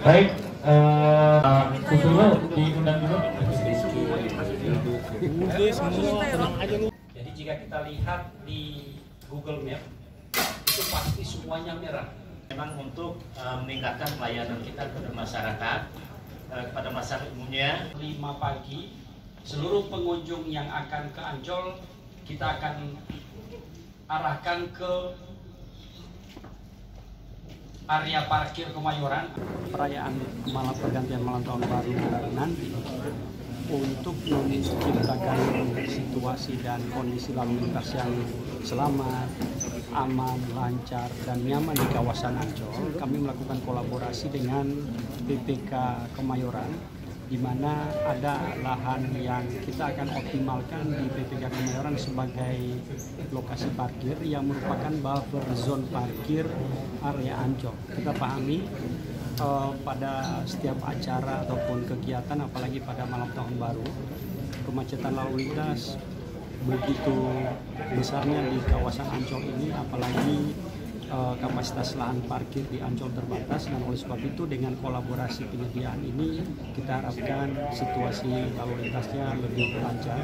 Baik, usulnya diundang dulu. Jadi jika kita lihat di Google Map, itu pasti semuanya merah. Memang untuk meningkatkan pelayanan kita kepada masyarakat, kepada masyarakat umumnya. 5 pagi, seluruh pengunjung yang akan ke Ancol, kita akan arahkan ke area parkir Kemayoran. Perayaan malam pergantian malam tahun baru nanti untuk menciptakan situasi dan kondisi lalu lintas yang selamat, aman, lancar, dan nyaman di kawasan Ancol, kami melakukan kolaborasi dengan PPK Kemayoran, di mana ada lahan yang kita akan optimalkan di BPK Kemayoran sebagai lokasi parkir yang merupakan buffer zone parkir area Ancol. Kita pahami pada setiap acara ataupun kegiatan, apalagi pada malam tahun baru, kemacetan lalu lintas begitu besarnya di kawasan Ancol ini, apalagi kapasitas lahan parkir di Ancol terbatas. Dan oleh sebab itu dengan kolaborasi penyediaan ini kita harapkan situasi lalu lintasnya lebih lancar.